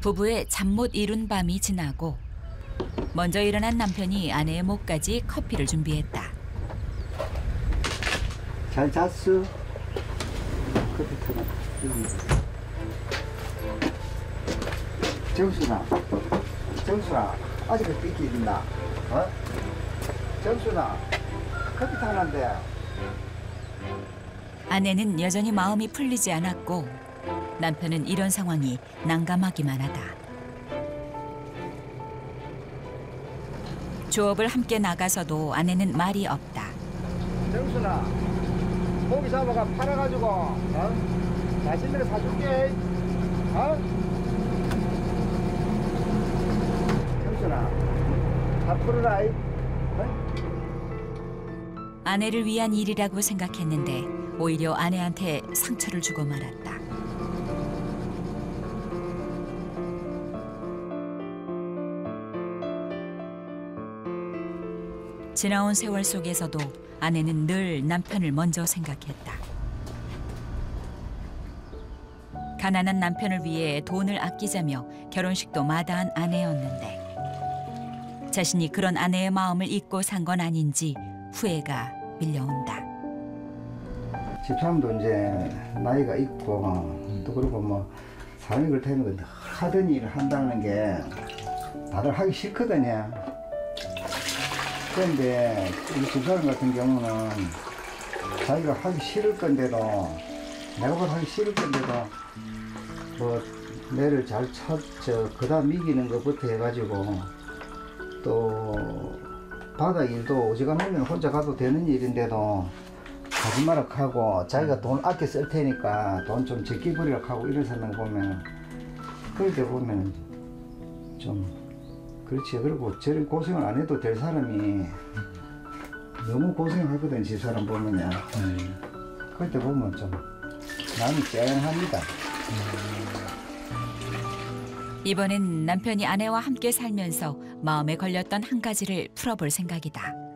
부부의 잠 못 이룬 밤이 지나고 먼저 일어난 남편이 아내의 목까지 커피를 준비했다. 잘 잤어? 커피 타봐. 정순아, 아직도 삐끼 있나? 어? 정순아, 커피 타는데. 아내는 여전히 마음이 풀리지 않았고 남편은 이런 상황이 난감하기만 하다. 조업을 함께 나가서도 아내는 말이 없다. 정순아, 고기 잡아가 팔아가지고 어? 맛있는 거 사줄게. 어? 아내를 위한 일이라고 생각했는데 오히려 아내한테 상처를 주고 말았다. 지나온 세월 속에서도 아내는 늘 남편을 먼저 생각했다. 가난한 남편을 위해 돈을 아끼자며 결혼식도 마다한 아내였는데 자신이 그런 아내의 마음을 잊고 산 건 아닌지 후회가 밀려온다. 집사람도 이제 나이가 있고 또 그리고 뭐 사람이 그렇다는 건 늘 하던 일을 한다는 게 다들 하기 싫거든요. 그런데 우리 집사람 같은 경우는 자기가 하기 싫을 건데도 내가 그걸 하기 싫을 건데도 뭐 매를 잘 찾죠. 그다음 이기는 것부터 해가지고 또 바다 일도 오지간하면 혼자 가도 되는 일인데도 가지 말라고 하고 자기가 돈 아껴 쓸 테니까 돈 좀 적게 버리라고 하고 이런 사람 보면 그럴 때 보면 좀 그렇지. 그리고 저런 고생을 안 해도 될 사람이 너무 고생하거든 집사람 보면요. 그럴 때 보면 좀 마음이 짠합니다. 이번엔 남편이 아내와 함께 살면서 마음에 걸렸던 한 가지를 풀어볼 생각이다.